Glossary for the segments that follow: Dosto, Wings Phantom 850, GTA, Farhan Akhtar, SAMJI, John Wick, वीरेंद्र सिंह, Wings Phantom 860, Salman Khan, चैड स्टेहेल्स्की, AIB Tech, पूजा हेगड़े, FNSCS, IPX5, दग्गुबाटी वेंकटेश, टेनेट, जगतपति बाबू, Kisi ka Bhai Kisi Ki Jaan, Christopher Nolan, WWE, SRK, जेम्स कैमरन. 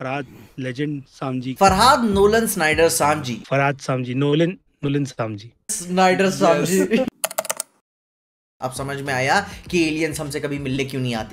Farhad legend Samji, Farhad Nolan Snyder Samji, Farhad Samji Nolan Nolan Samji Snyder Samji. अब समझ में आया कि एलियंस हमसे कभी मिलने क्यों नहीं आते।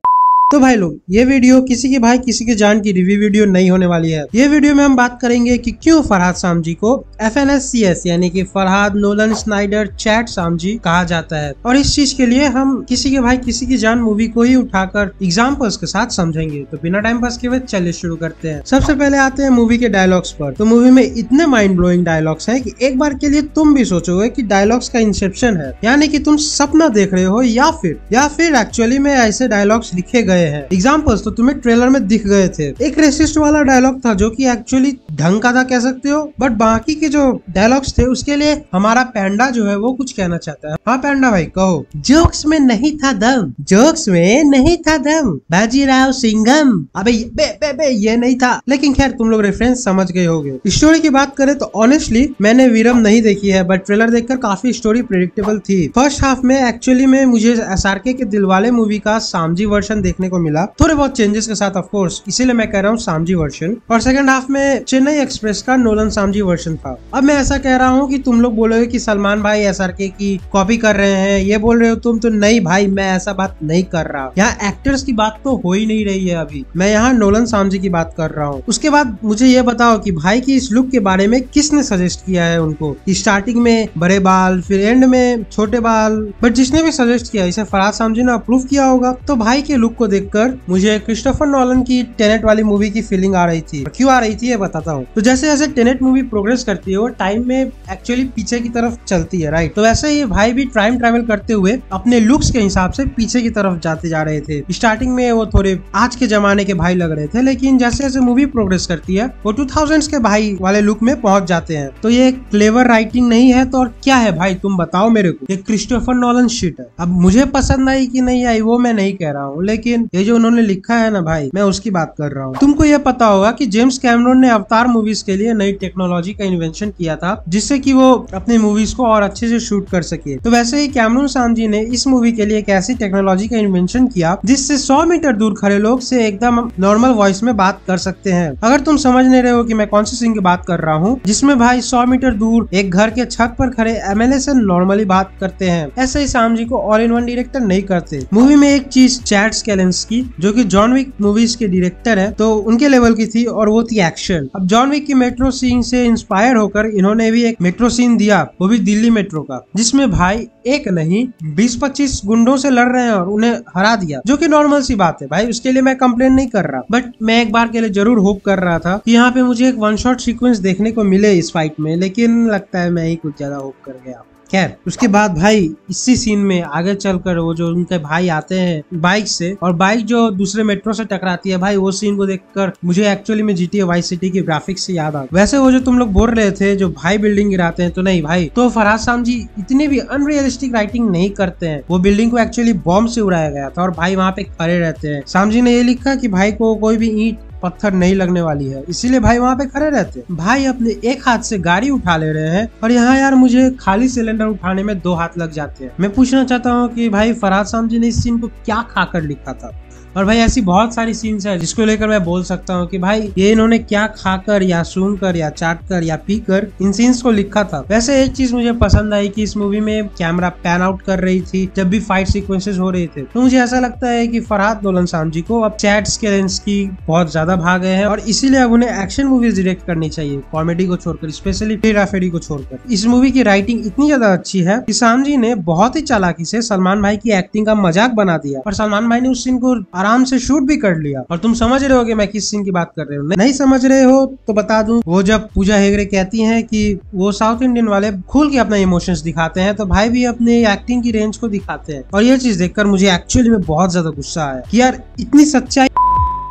तो भाई लोग, ये वीडियो किसी के भाई किसी के जान की रिव्यू वीडियो नहीं होने वाली है। ये वीडियो में हम बात करेंगे कि क्यों फरहाद सामजी को FNSCS यानी कि Farhad Nolan Snyder chat Samji कहा जाता है, और इस चीज के लिए हम किसी के भाई किसी की जान मूवी को ही उठाकर एग्जाम्पल्स के साथ समझेंगे। तो बिना टाइम पास किए चलिए शुरू करते हैं। सबसे पहले आते हैं मूवी के डायलॉग्स पर। तो मूवी में इतने माइंड ब्लोइंग डायलॉग्स है कि एक बार के लिए तुम भी सोचोगे कि डायलॉग्स का इंसेप्शन है, यानी कि तुम सपना देख रहे हो या फिर एक्चुअली में ऐसे डायलॉग्स लिखे गए हैं। एग्जाम्पल्स तो तुम्हें ट्रेलर में दिख गए थे। एक रेसिस्ट वाला डायलॉग था जो कि एक्चुअली ढंग का था कह सकते हो, बट बाकी के जो डायलॉग्स थे उसके लिए हमारा पैंडा जो है वो कुछ कहना चाहता है। हाँ पैंडा भाई कहो। जोक्स में नहीं था दम, जोक्स में नहीं था दम, बाजीराव सिंघम। अबे बे ये नहीं था, लेकिन खैर तुम लोग रेफरेंस समझ गए होगे। स्टोरी की बात करें तो ऑनेस्टली मैंने वीरम नहीं देखी है, बट ट्रेलर देखकर काफी स्टोरी प्रेडिक्टेबल थी। फर्स्ट हाफ में एक्चुअली में मुझे SRK के दिलवाले मूवी का सामजी वर्जन देखने को मिला, थोड़े बहुत चेंजेस के साथ ऑफ कोर्स, इसीलिए मैं कह रहा हूँ सामजी वर्जन। और सेकंड हाफ में चेन्नई एक्सप्रेस का नोलन सामजी वर्जन था। अब मैं ऐसा कह रहा हूँ कि तुम लोग बोलोगे कि सलमान भाई SRK की कॉपी कर रहे हैं, ये बोल रहे हो तुम। तो नहीं भाई, मैं ऐसा बात नहीं कर रहा। यहाँ एक्टर्स की बात तो हो ही नहीं रही है अभी, मैं यहाँ नोलन सामजी की बात कर रहा हूँ। उसके बाद मुझे ये बताओ कि भाई की इस लुक के बारे में किसने सजेस्ट किया है उनको। स्टार्टिंग में बड़े बाल, फिर एंड में छोटे बाल, बट जिसने भी सजेस्ट किया इसे फरहाद सामजी ने अप्रूव किया होगा। तो भाई के लुक को देखकर मुझे क्रिस्टोफर नॉलन की टेनेट वाली मूवी की फीलिंग आ रही थी। क्यों आ रही थी ये बताता हूँ। तो जैसे जैसे टेनेट मूवी प्रोग्रेस करती है वो टाइम में एक्चुअली पीछे की तरफ चलती है, राइट। तो वैसे ये भाई भी टाइम ट्रैवल करते हुए अपने लुक्स के हिसाब से पीछे की तरफ जाते जा रहे थे। स्टार्टिंग में वो थोड़े आज के जमाने के भाई लग रहे थे, लेकिन जैसे जैसे मूवी प्रोग्रेस करती है वो 2000s के भाई वाले लुक में पहुंच जाते हैं। तो ये क्लेवर राइटिंग नहीं है तो और क्या है भाई, तुम बताओ मेरे को। ये क्रिस्टोफर नॉलन शिट है। अब मुझे पसंद आई कि नहीं आई वो मैं नहीं कह रहा हूँ, लेकिन ये जो उन्होंने लिखा है ना भाई, मैं उसकी बात कर रहा हूँ। तुमको ये पता होगा कि जेम्स कैमरन ने अवतार मूवीज के लिए नई टेक्नोलॉजी का इन्वेंशन किया था, जिससे कि वो अपने मूवीज को और अच्छे से शूट कर सके। तो वैसे ही कैमरन सामजी ने इस मूवी के लिए एक ऐसी टेक्नोलॉजी का इन्वेंशन किया जिससे 100 मीटर दूर खड़े लोग से एकदम नॉर्मल वॉइस में बात कर सकते हैं। अगर तुम समझ नहीं रहे हो कि मैं कौन से सीन की बात कर रहा हूँ, जिसमें भाई 100 मीटर दूर एक घर के छत पर खड़े MLA से नॉर्मली बात करते हैं, ऐसे ही सामजी को ऑल इन वन डायरेक्टर नहीं करते। मूवी में एक चीज चैड स्टेहेल्स्की जो कि जॉन विक मूवीज के डायरेक्टर हैं, तो उनके लेवल की थी, और वो थी एक्शन। अब जॉन विक की मेट्रो सीन से इंस्पायर होकर इन्होंने भी एक मेट्रो सीन दिया, वो भी दिल्ली मेट्रो का, जिसमें भाई एक नहीं 20-25 गुंडों से लड़ रहे हैं और उन्हें हरा दिया, जो कि नॉर्मल सी बात है भाई, उसके लिए मैं कंप्लेन नहीं कर रहा। बट मैं एक बार के लिए जरूर होप कर रहा था कि यहाँ पे मुझे एक वन शॉट सीक्वेंस देखने को मिले इस फाइट में, लेकिन लगता है मैं ही कुछ ज्यादा होप कर गया। खैर उसके बाद भाई इसी सीन में आगे चलकर वो जो उनके भाई आते हैं बाइक से, और बाइक जो दूसरे मेट्रो से टकराती है भाई, वो सीन को देखकर मुझे एक्चुअली में GTA वाइस सिटी की ग्राफिक्स से याद आ। वैसे वो जो तुम लोग बोल रहे थे जो भाई बिल्डिंग गिराते हैं, तो नहीं भाई, तो फरहाद सामजी इतनी भी अनरियलिस्टिक राइटिंग नहीं करते हैं। वो बिल्डिंग को एक्चुअली बॉम्ब से उड़ाया गया था और भाई वहाँ पे खड़े रहते हैं। सामजी ने ये लिखा कि भाई को कोई भी ईंट पत्थर नहीं लगने वाली है, इसीलिए भाई वहाँ पे खड़े रहते हैं। भाई अपने एक हाथ से गाड़ी उठा ले रहे हैं, और यहाँ यार मुझे खाली सिलेंडर उठाने में 2 हाथ लग जाते हैं। मैं पूछना चाहता हूँ कि भाई फरहाद सामजी ने इस सीन को क्या खाकर लिखा था। और भाई ऐसी बहुत सारी सीन्स है जिसको लेकर मैं बोल सकता हूँ कि भाई ये इन्होंने क्या खाकर या सूंघ कर या चाट कर या पी कर इन सीन्स को लिखा था। वैसे एक चीज मुझे पसंद आई कि इस मूवी में कैमरा पैन आउट कर रही थी जब भी फाइट सीक्वेंसेस हो रहे थे। तो मुझे ऐसा लगता है कि फरहाद नोलन सामजी को अब चैट स्टेहेल्स्की बहुत ज्यादा भा गए हैं, और इसीलिए अब उन्हें एक्शन मूवीज डायरेक्ट करनी चाहिए, कॉमेडी को छोड़कर, स्पेशली हेरा फेरी को छोड़कर। इस मूवी की राइटिंग इतनी ज्यादा अच्छी है कि सामजी ने बहुत ही चालाकी से सलमान भाई की एक्टिंग का मजाक बना दिया, और सलमान भाई ने उस सीन को आराम से शूट भी कर लिया। और तुम समझ रहे हो कि मैं किस सीन की बात कर रहे हूँ, नहीं समझ रहे हो तो बता दूं, वो जब पूजा हेगड़े कहती हैं कि वो साउथ इंडियन वाले खुल के अपना इमोशंस दिखाते हैं, तो भाई भी अपने एक्टिंग की रेंज को दिखाते हैं, और ये चीज देखकर मुझे एक्चुअली में बहुत ज्यादा गुस्सा आया कि यार इतनी सच्चाई,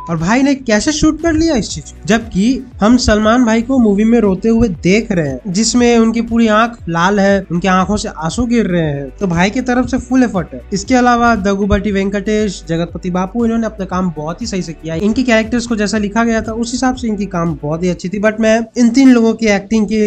और भाई ने कैसे शूट कर लिया इस चीज, जबकि हम सलमान भाई को मूवी में रोते हुए देख रहे हैं, जिसमें उनकी पूरी आंख लाल है, उनकी आंखों से आंसू गिर रहे हैं, तो भाई की तरफ से फुल एफर्ट है। इसके अलावा दग्गुबाटी वेंकटेश, जगतपति बाबू, इन्होंने अपना काम बहुत ही सही से किया। इनकी कैरेक्टर्स को जैसा लिखा गया था उस हिसाब से इनकी काम बहुत ही अच्छी थी। बट मैं इन 3 लोगों की एक्टिंग के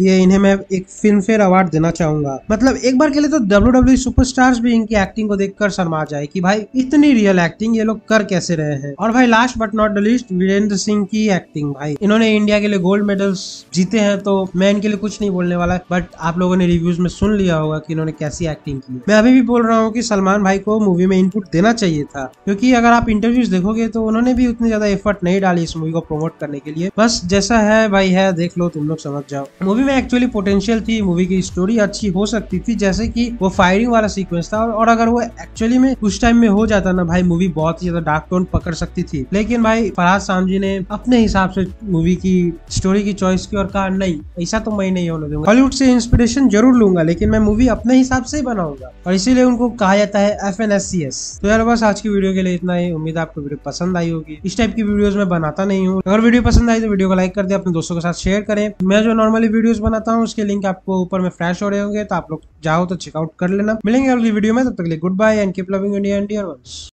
लिए इन्हें मैं एक फिल्म फेयर अवार्ड देना चाहूंगा। मतलब एक बार के लिए तो WWE सुपरस्टार्स भी इनकी एक्टिंग को देखकर शर्मा जाए कि भाई इतनी रियल एक्टिंग ये लोग कर कैसे रहे हैं। और भाई last but not the least वीरेंद्र सिंह की एक्टिंग, भाई इन्होंने इंडिया के लिए गोल्ड मेडल्स जीते हैं तो मैं इनके लिए कुछ नहीं बोलने वाला, बट आप लोगों ने रिव्यूज में सुन लिया होगा कि इन्होंने कैसी एक्टिंग की। मैं अभी भी बोल रहा हूँ कि सलमान भाई को मूवी में इनपुट देना चाहिए था, क्योंकि अगर आप इंटरव्यूज देखोगे तो उन्होंने भी उतनी ज्यादा एफर्ट नहीं डाली इस मूवी को प्रमोट करने के लिए। बस जैसा है भाई है, देख लो तुम लोग समझ जाओ। मूवी में एक्चुअली पोटेंशियल थी, मूवी की स्टोरी अच्छी हो सकती थी, जैसे कि वो फायरिंग वाला सीक्वेंस था और अगर वो एक्चुअली में उस टाइम में हो जाता ना भाई, मूवी बहुत ही ज्यादा डार्क टोन पकड़ सकती थी। लेकिन भाई फरहाद सामजी ने अपने हिसाब से मूवी की स्टोरी की चॉइस की और कहा नहीं, ऐसा तो मैं नहीं होने दूंगा, हॉलीवुड से इंस्पिरेशन जरूर लूंगा लेकिन मैं मूवी अपने हिसाब से बनाऊंगा, और इसीलिए उनको कहा जाता है FNSCS। तो यार बस आज की वीडियो के लिए इतना ही, उम्मीद है आपको वीडियो पसंद आई होगी। इस टाइप की वीडियोस मैं बनाता नहीं हूँ, अगर वीडियो पसंद आई तो वीडियो को लाइक कर दे, अपने दोस्तों के साथ शेयर करें। मैं जो नॉर्मली वीडियोस बनाता हूँ उसके लिंक आपको ऊपर में फ्लैश हो रहे होंगे, तो आप लोग जाओ तो चेकआउट कर लेना। मिलेंगे अगली वीडियो में, तब तक के लिए good bye and keep loving India and dear ones.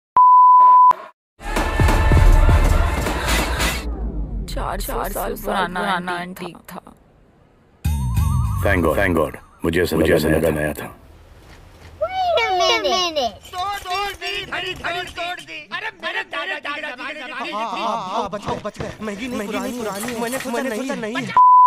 चार साल पुराना एंटीक था। थैंक गॉड मुझे ऐसा लगा नया था। अरे बच गए, महंगी नहीं पुरानी, मैंने सोचा नहीं।